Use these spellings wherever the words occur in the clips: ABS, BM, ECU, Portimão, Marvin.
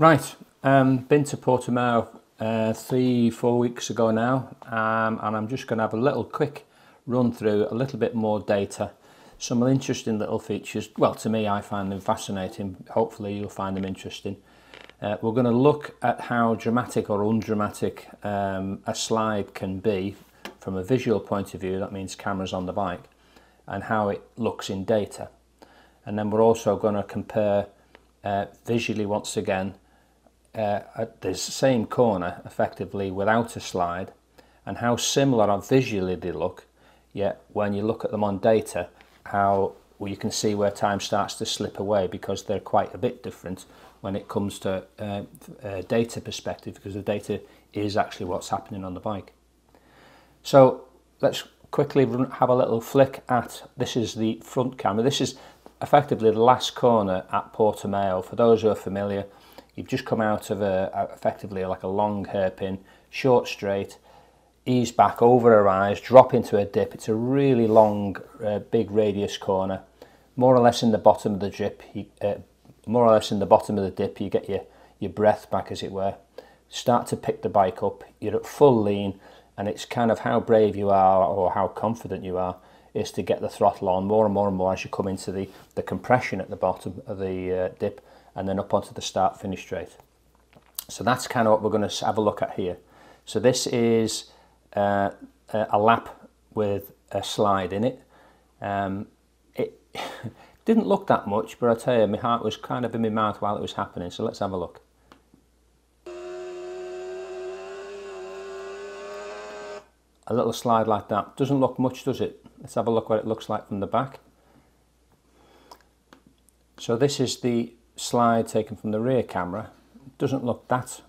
Right, been to Portimão 3-4 weeks ago now, and I'm just going to have a little quick run through a little bit more data, some interesting little features. Well, to me, I find them fascinating. Hopefully you'll find them interesting. We're going to look at how dramatic or undramatic a slide can be from a visual point of view. That means cameras on the bike, and how it looks in data. And then we're also going to compare visually once again at this same corner, effectively without a slide, and how similar and visually they look, yet when you look at them on data, how you can see where time starts to slip away, because they're quite a bit different when it comes to data perspective, because the data is actually what's happening on the bike. So let's quickly have a little flick at, this is the front camera, this is effectively the last corner at Portimão. For those who are familiar, you've just come out of a, effectively like a long hairpin, short straight, ease back over a rise, drop into a dip. It's a really long, big radius corner. More or less in the bottom of the dip, you get your breath back, as it were. Start to pick the bike up. You're at full lean, and it's kind of how brave you are or how confident you are is to get the throttle on more and more and more as you come into the compression at the bottom of the dip, and then up onto the start finish straight. So that's kind of what we're going to have a look at here. So this is a lap with a slide in it. It didn't look that much, but I tell you, my heart was kind of in my mouth while it was happening. So let's have a look. A little slide like that doesn't look much, does it? Let's have a look what it looks like from the back. So this is the slide taken from the rear camera. Doesn't look that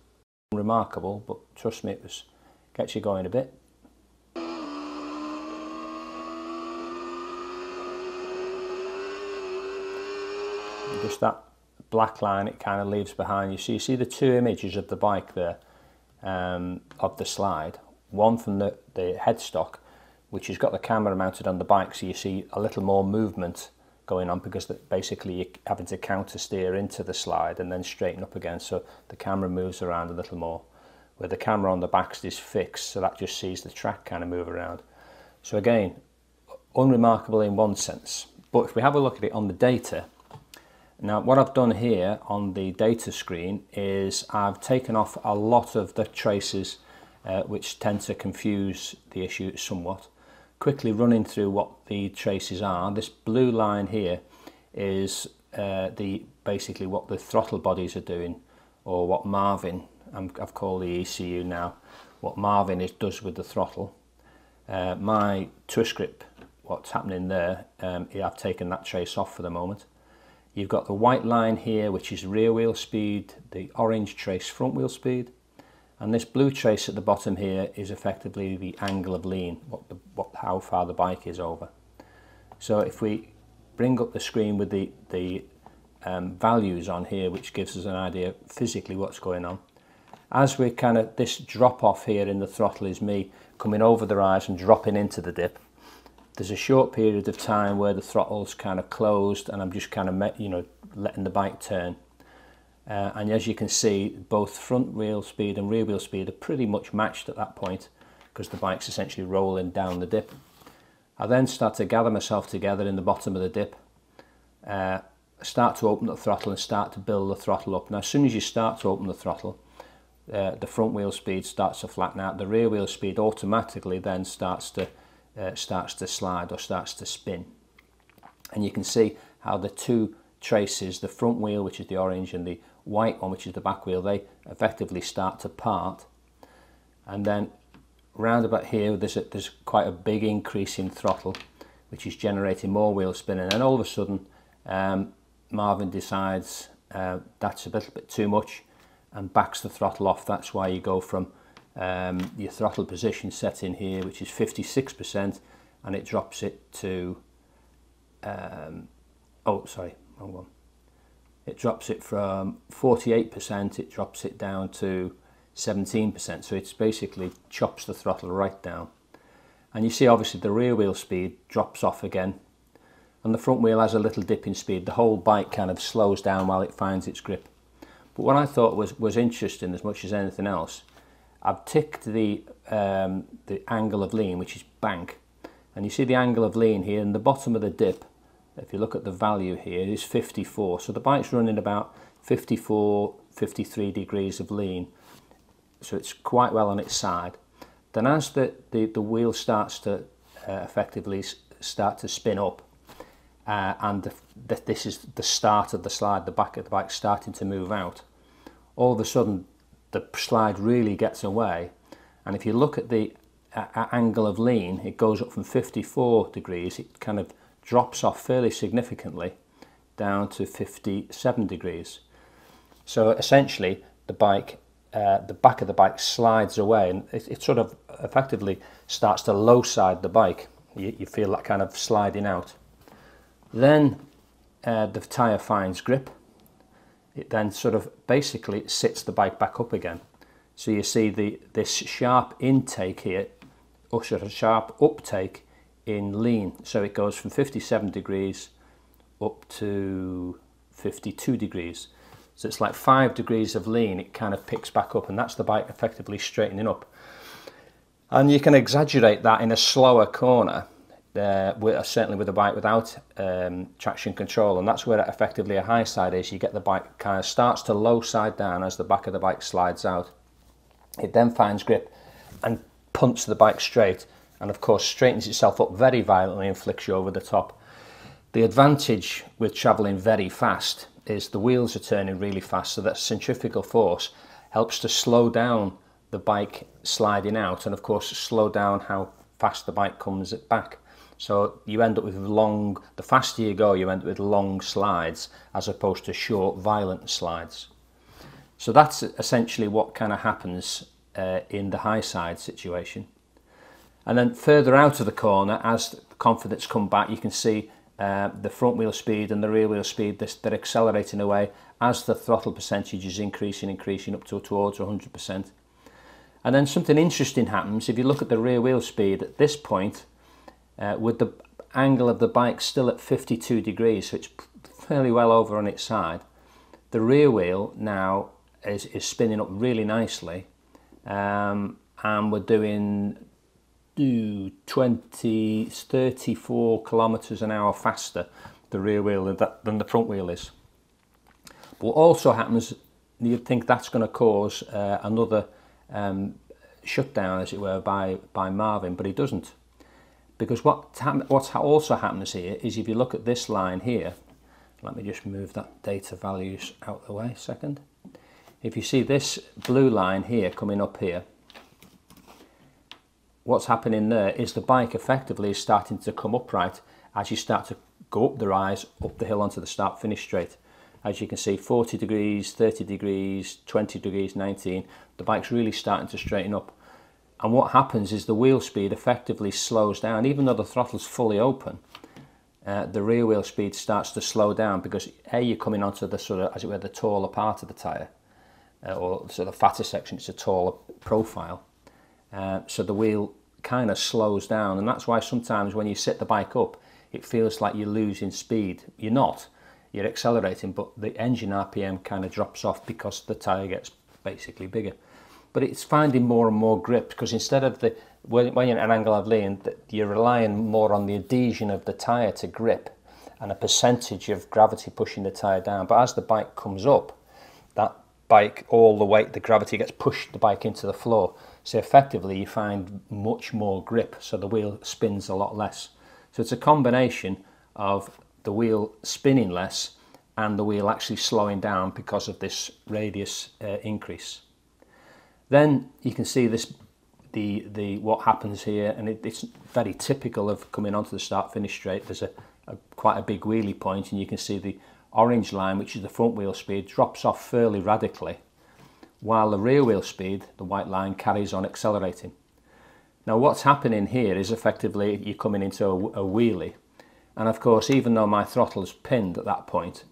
remarkable, but trust me, it was, gets you going a bit. And just that black line it kind of leaves behind you. So you see the two images of the bike there, of the slide. One from the headstock, which has got the camera mounted on the bike, so you see a little more movement going on, because basically you're having to counter steer into the slide and then straighten up again, so the camera moves around a little more. Where the camera on the back is fixed, so that just sees the track kind of move around. So again, unremarkable in one sense, but if we have a look at it on the data, now what I've done here on the data screen is I've taken off a lot of the traces which tend to confuse the issue somewhat. Quickly running through what the traces are, this blue line here is basically what the throttle bodies are doing, or what Marvin, I've called the ECU now, what Marvin does with the throttle. My twist grip, what's happening there, I've taken that trace off for the moment. You've got the white line here, which is rear wheel speed, the orange trace front wheel speed, and this blue trace at the bottom here is effectively the angle of lean, how far the bike is over. So if we bring up the screen with the values on here, which gives us an idea physically what's going on. As we kind of, this drop off here in the throttle is me coming over the rise and dropping into the dip. There's a short period of time where the throttle's kind of closed and I'm just kind of, you know, letting the bike turn. And as you can see, both front wheel speed and rear wheel speed are pretty much matched at that point, because the bike's essentially rolling down the dip. I then start to gather myself together in the bottom of the dip, start to open the throttle and start to build the throttle up. Now as soon as you start to open the throttle, the front wheel speed starts to flatten out, the rear wheel speed automatically then starts to slide or starts to spin. And you can see how the two traces, the front wheel, which is the orange, and the white one, which is the back wheel, they effectively start to part. And then round about here there's quite a big increase in throttle, which is generating more wheel spinning, and all of a sudden Marvin decides that's a little bit too much and backs the throttle off. That's why you go from your throttle position setting here, which is 56%, and it drops it to oh sorry, wrong one. It drops it from 48%, it drops it down to 17%, so it's basically chops the throttle right down. And you see obviously the rear wheel speed drops off again, and the front wheel has a little dip in speed. The whole bike kind of slows down while it finds its grip. But what I thought was interesting as much as anything else, I've ticked the angle of lean, which is bank. And you see the angle of lean here, and the bottom of the dip, if you look at the value here, is 54. So the bike's running about 54, 53 degrees of lean. So it's quite well on its side. Then as the wheel starts to effectively start to spin up, and this is the start of the slide, the back of the bike starting to move out, all of a sudden the slide really gets away. And if you look at the angle of lean, it goes up from 54 degrees, it kind of drops off fairly significantly down to 57 degrees. So essentially the bike, the back of the bike slides away, and it sort of effectively starts to low side the bike. You feel that kind of sliding out. Then the tyre finds grip. It then sort of basically sits the bike back up again. So you see this sharp intake here, or sort of sharp uptake in lean. So it goes from 57 degrees up to 52 degrees. So it's like 5 degrees of lean, it kind of picks back up, and that's the bike effectively straightening up. And you can exaggerate that in a slower corner, certainly with a bike without traction control, and that's where effectively a high side is. You get the bike kind of starts to low side down as the back of the bike slides out. It then finds grip and punts the bike straight, and of course straightens itself up very violently and flicks you over the top. The advantage with travelling very fast is the wheels are turning really fast, so that centrifugal force helps to slow down the bike sliding out, and of course slow down how fast the bike comes back. So you end up with long, the faster you go, you end up with long slides as opposed to short, violent slides. So that's essentially what kind of happens in the high side situation. And then further out of the corner, as the confidence come back, you can see the front wheel speed and the rear wheel speed, they're accelerating away as the throttle percentage is increasing up towards 100%. And then something interesting happens if you look at the rear wheel speed at this point, with the angle of the bike still at 52 degrees, so it's fairly well over on its side. The rear wheel now is spinning up really nicely, and we're doing 34 kilometers an hour faster the rear wheel than the front wheel is. But what also happens, you'd think that's going to cause another shutdown, as it were, by Marvin, but he doesn't, because what also happens here is, if you look at this line here, let me just move that data values out the way a second. If you see this blue line here coming up here, what's happening there is the bike effectively is starting to come upright as you start to go up the rise, up the hill onto the start finish straight. As you can see, 40 degrees, 30 degrees, 20 degrees, 19, the bike's really starting to straighten up. And what happens is the wheel speed effectively slows down. Even though the throttle's fully open, the rear wheel speed starts to slow down, because A, you're coming onto the sort of, as it were, the taller part of the tyre, or sort of the fatter section, it's a taller profile. So the wheel kind of slows down, and that's why sometimes when you sit the bike up, it feels like you're losing speed. You're not, you're accelerating, but the engine RPM kind of drops off because the tyre gets basically bigger. But it's finding more and more grip, because instead of the, when you're at an angle of lean, you're relying more on the adhesion of the tyre to grip and a percentage of gravity pushing the tyre down. But as the bike comes up, that bike, all the weight, the gravity gets pushed the bike into the floor. So effectively you find much more grip, so the wheel spins a lot less. So it's a combination of the wheel spinning less and the wheel actually slowing down because of this radius increase. Then you can see this, what happens here, and it's very typical of coming onto the start finish straight. There's quite a big wheelie point, and you can see the orange line, which is the front wheel speed, drops off fairly radically, while the rear wheel speed, the white line, carries on accelerating. Now what's happening here is effectively you're coming into a wheelie, and of course even though my throttle's pinned at that point,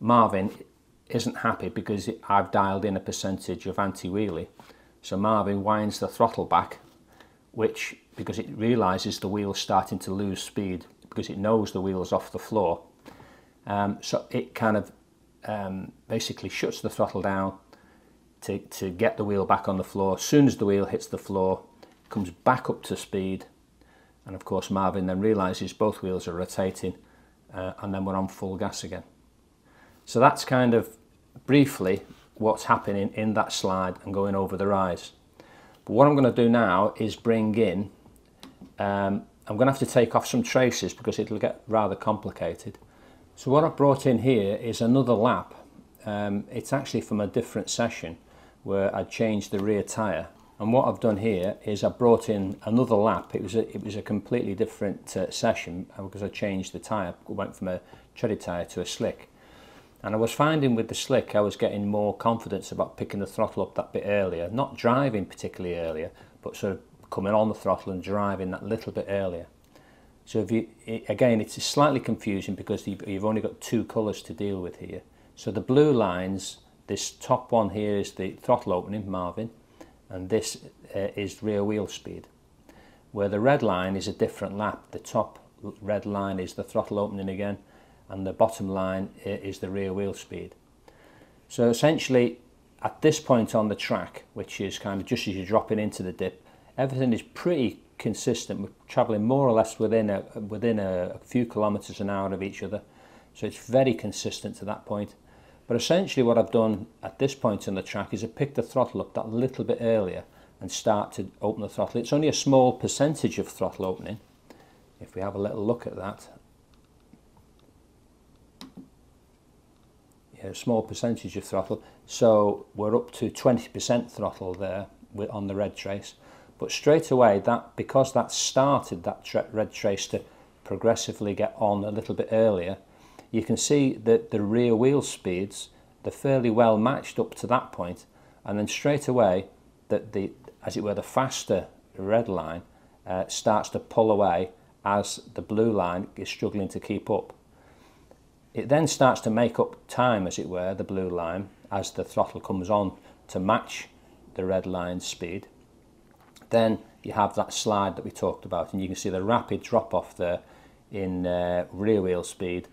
Marvin isn't happy because I've dialed in a percentage of anti-wheelie. So Marvin winds the throttle back, which, because it realises the wheel's starting to lose speed, because it knows the wheel's off the floor, so it kind of basically shuts the throttle down to get the wheel back on the floor. As soon as the wheel hits the floor, it comes back up to speed, and of course Marvin then realizes both wheels are rotating, and then we're on full gas again. So that's kind of briefly what's happening in that slide and going over the rise. But what I'm going to do now is bring in, I'm going to have to take off some traces because it'll get rather complicated. So what I've brought in here is another lap. It's actually from a different session where I changed the rear tyre. And what I've done here is I brought in another lap. It was a completely different session because I changed the tyre. I went from a treaded tyre to a slick. And I was finding with the slick I was getting more confidence about picking the throttle up that bit earlier, not driving particularly earlier, but sort of coming on the throttle and driving that little bit earlier. So if you, again, it's slightly confusing because you've only got two colours to deal with here. So the blue lines, this top one here is the throttle opening, Marvin, and this is rear wheel speed. Where the red line is a different lap, the top red line is the throttle opening again, and the bottom line is the rear wheel speed. So essentially at this point on the track, which is kind of just as you're dropping into the dip, everything is pretty consistent. We're traveling more or less within a few kilometers an hour of each other, so it's very consistent to that point. But essentially what I've done at this point on the track is I picked the throttle up that little bit earlier and start to open the throttle. It's only a small percentage of throttle opening. If we have a little look at that, a small percentage of throttle, so we're up to 20% throttle there on the red trace. But straight away, that because that started that red trace to progressively get on a little bit earlier, you can see that the rear wheel speeds, they're fairly well matched up to that point, and then straight away that the, as it were, the faster red line starts to pull away as the blue line is struggling to keep up. It then starts to make up time, as it were, the blue line, as the throttle comes on to match the red line's speed. Then you have that slide that we talked about, and you can see the rapid drop-off there in rear wheel speed.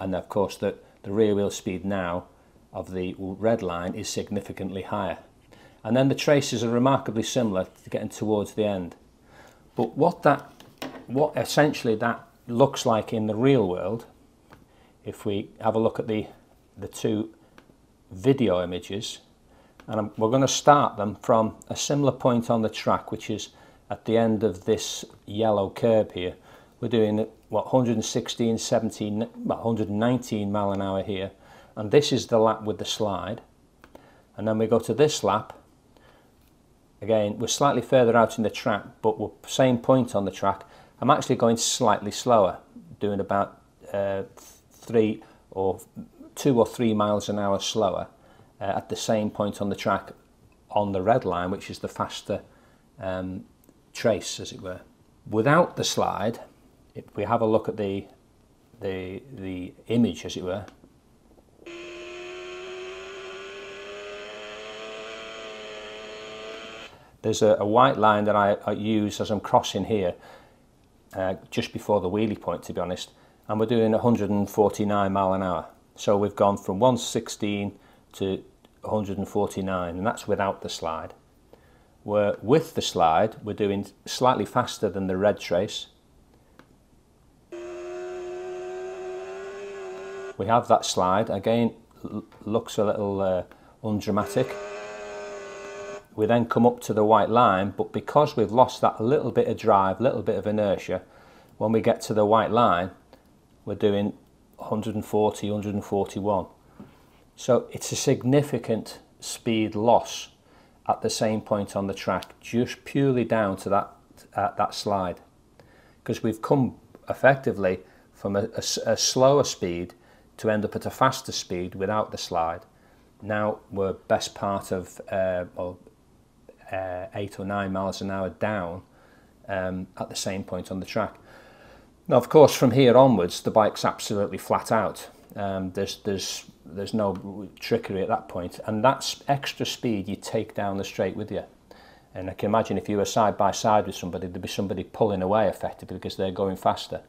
And of course the rear wheel speed now of the red line is significantly higher. And then the traces are remarkably similar to getting towards the end. But what essentially that looks like in the real world, if we have a look at the two video images, and we're going to start them from a similar point on the track, which is at the end of this yellow curb here. We're doing what, 116, 17, well, 119 mile an hour here, and this is the lap with the slide. And then we go to this lap. Again, we're slightly further out in the track, but we're same point on the track. I'm actually going slightly slower, doing about 2 or 3 miles an hour slower at the same point on the track on the red line, which is the faster trace, as it were. Without the slide, if we have a look at the image, as it were, there's a white line that I use as I'm crossing here just before the wheelie point, to be honest. And we're doing 149 mile an hour. So we've gone from 116 to 149, and that's without the slide. Where with the slide, we're doing slightly faster than the red trace. We have that slide, again, looks a little undramatic. We then come up to the white line, but because we've lost that little bit of drive, little bit of inertia, when we get to the white line, we're doing 140, 141. So it's a significant speed loss at the same point on the track, just purely down to that slide. Because we've come effectively from a slower speed to end up at a faster speed without the slide. Now we're best part of 8 or 9 miles an hour down at the same point on the track. Now, of course, from here onwards, the bike's absolutely flat out. There's no trickery at that point, and that's extra speed you take down the straight with you. And I can imagine if you were side by side with somebody, there'd be somebody pulling away effectively because they're going faster.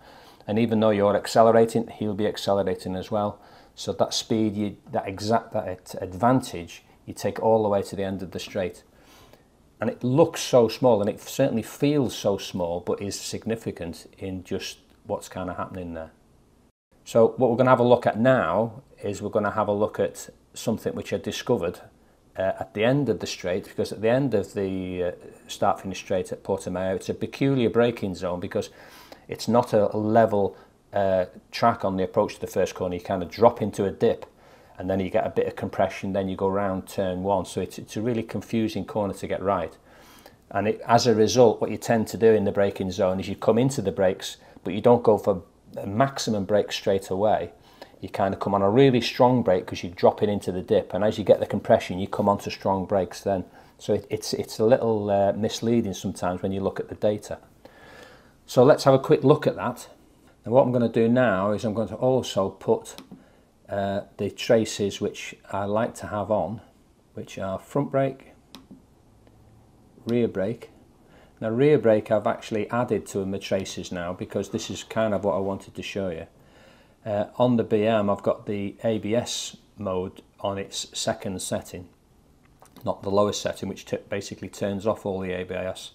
And even though you're accelerating, he'll be accelerating as well. So that speed, that advantage, you take all the way to the end of the straight. And it looks so small, and it certainly feels so small, but is significant in just what's kind of happening there. So what we're going to have a look at now is we're going to have a look at something which I discovered at the end of the straight, because at the end of the start-finish straight at Portimão, it's a peculiar braking zone because it's not a level track on the approach to the first corner. You kind of drop into a dip, and then you get a bit of compression, then you go round turn one. So it's a really confusing corner to get right. And as a result, what you tend to do in the braking zone is you come into the brakes, but you don't go for a maximum brake straight away. You kind of come on a really strong brake because you're dropping into the dip, and as you get the compression, you come onto strong brakes then. So it's a little misleading sometimes when you look at the data. So let's have a quick look at that. And what I'm going to do now is I'm going to also put the traces which I like to have on, which are front brake, rear brake. Now rear brake I've actually added to my traces now because this is kind of what I wanted to show you. On the BM I've got the ABS mode on its second setting, not the lowest setting, which basically turns off all the ABS,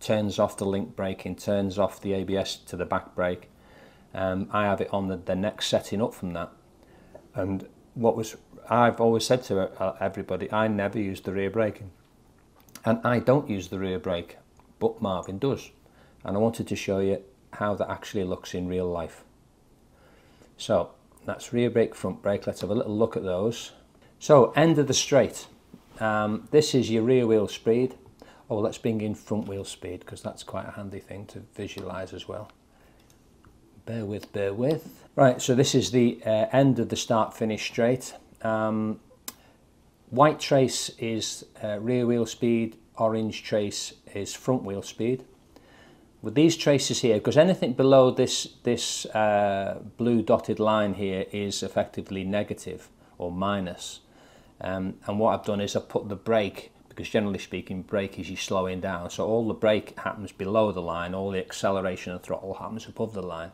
turns off the link braking, turns off the ABS to the back brake. I have it on the next setting up from that. And I've always said to everybody, I never use the rear braking, and I don't use the rear brake, but Marvin does, and I wanted to show you how that actually looks in real life. So that's rear brake, front brake. Let's have a little look at those. So end of the straight, this is your rear wheel speed. Oh, let's bring in front wheel speed because that's quite a handy thing to visualize as well. Bear with. Right, so this is the end of the start-finish straight. White trace is rear wheel speed, orange trace is front wheel speed. With these traces here, because anything below this blue dotted line here is effectively negative or minus. And what I've done is I've put the brake, because generally speaking, brake is you slowing down. So all the brake happens below the line, all the acceleration and throttle happens above the line.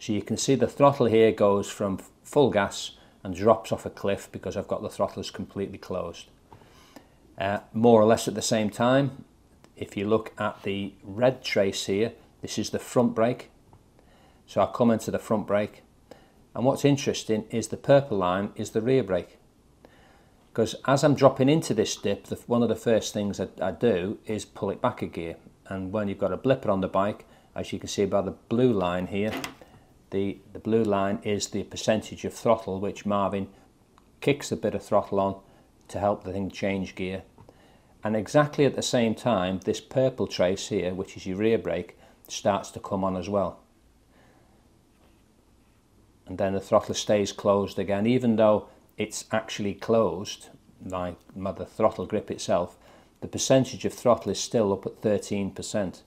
So you can see the throttle here goes from full gas and drops off a cliff because I've got the throttlers completely closed. More or less at the same time, if you look at the red trace here, this is the front brake. So I come into the front brake. And what's interesting is the purple line is the rear brake. Because as I'm dropping into this dip, one of the first things I do is pull it back a gear. And when you've got a blipper on the bike, as you can see by the blue line here, the blue line is the percentage of throttle which Marvin kicks a bit of throttle on to help the thing change gear. And exactly at the same time, this purple trace here, which is your rear brake, starts to come on as well. And then the throttle stays closed again, even though it's actually closed, by the throttle grip itself, the percentage of throttle is still up at 13%.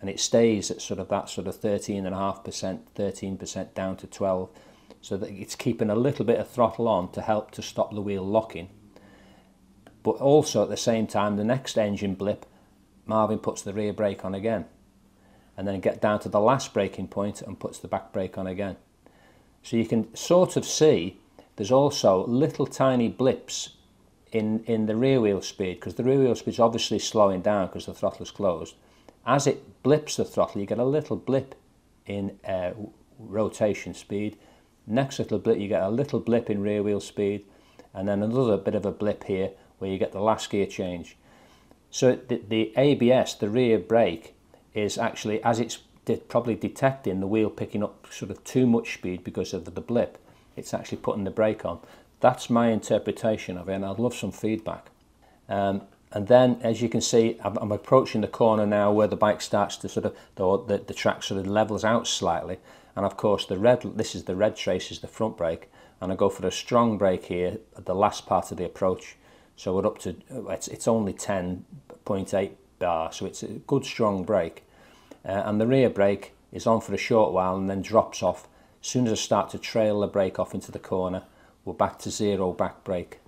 And it stays at that 13.5%, 13% down to 12, so that it's keeping a little bit of throttle on to help to stop the wheel locking. But also at the same time, the next engine blip, Marvin puts the rear brake on again, and then get down to the last braking point and puts the back brake on again. So you can sort of see there's also little tiny blips in the rear wheel speed, because the rear wheel speed is obviously slowing down because the throttle is closed. As it blips the throttle, you get a little blip in rotation speed. Next little blip, you get a little blip in rear wheel speed, and then another bit of a blip here where you get the last gear change. So the ABS, the rear brake, is actually, as it's probably detecting the wheel picking up too much speed because of the blip, it's actually putting the brake on. That's my interpretation of it, and I'd love some feedback. And then, as you can see, I'm approaching the corner now where the bike starts to the track levels out slightly. And of course, this is the red trace, is the front brake. And I go for a strong brake here at the last part of the approach. So we're up to, it's only 10.8 bar, so it's a good strong brake. And the rear brake is on for a short while and then drops off. As soon as I start to trail the brake off into the corner, we're back to zero back brake.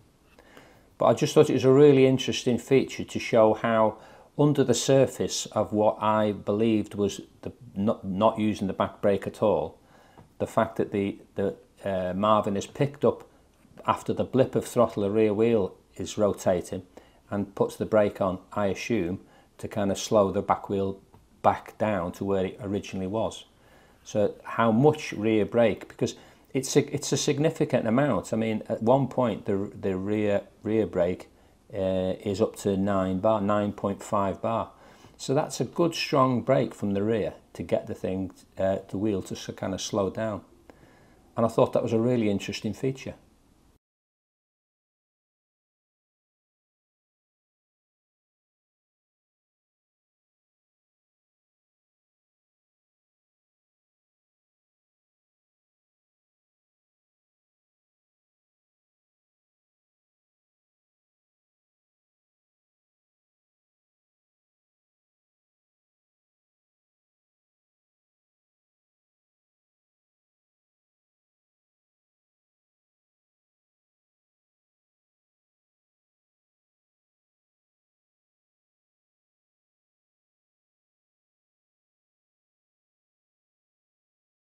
But I just thought it was a really interesting feature to show how under the surface of what I believed was not using the back brake at all, the fact that the Marvin has picked up after the blip of throttle, the rear wheel is rotating, and puts the brake on, I assume, to kind of slow the back wheel back down to where it originally was. So how much rear brake, because it's a significant amount. I mean, at one point the rear brake is up to 9 bar, 9.5 bar. So that's a good strong brake from the rear to get the thing, the wheel to kind of slow down. And I thought that was a really interesting feature.